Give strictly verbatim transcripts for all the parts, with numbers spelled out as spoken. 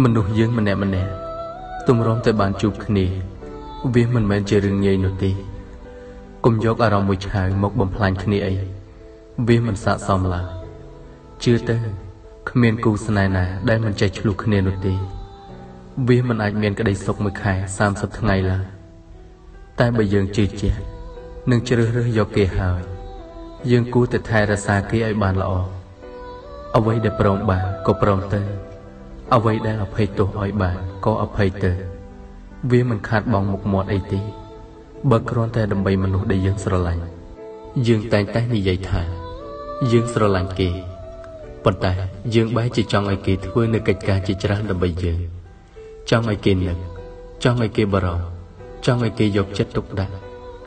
มันดูยืงมันแนมันแนตุมร้องแต่บานจูบคณีเวียมันแม่เจริญเงยหนุตีกุมยกอารมณ์วิชามกบ่มพลานคณีไอเวียมันสะสมละชื่อเต้ขมีนกูสนายนาได้มันใจฉลุคณีหนุตีเวียมันอาจเมียนกระไดศกมือขายสามสัปดาห์ไงละแต่ใบยืงจีเจียหนึ่งเจริญเรือยกเกหายยืงกูแต่ไทยราษาเกยไอบานละอเอาไว้ได้ปรองบาก็ปรองเตอเอาไว้ได้อภัยตัวอ้อยบาก็อภัยเตอเวียมันขาดบองหมกหมดไอตีบักรอนแต่ดำใบมนุษย์ได้ยืงสระไหลยืงแต่งแต่ในใหญ่ถ่ายยืงสระไหลเกยปัจจัยยืงใบจีจองไอเกยทั่วในกิจการจีจราดำใบยืงจองไอเกยหนึ่งจองไอเกยบารอจองไอเกยยกจัดตกได้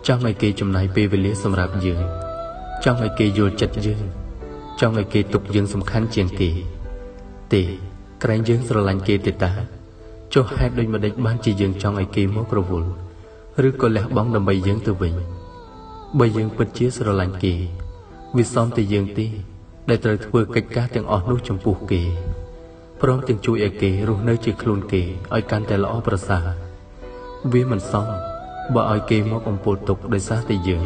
จองไอเกยจำนายปีเวลีสำหรับยืงจองไอเกยโยจัดยืงจองไอเกยตกยืงสำคัญเจียงตีตีไกรยืงสระไหลเกยติดตาโจให้โดยมาเด็กบ้านจียืงจองไอเกยมกระวุลหรือก็แลกบ้องดำใบยืงตัววิ่งใบยืงเป็นเชื้อสระไหลเกยวิซ้อมตียืงตีได้ตระทวกิจการแต่งออกนู่จมปูเกยพร้อมแต่งจูเอเกยรู้เนื้อจีคลุนเกยอ้อยการแต่ละอ้อประสาเวียมันซ้อมบ่อ้อยเกยมกอมปูตกโดยซาตียืง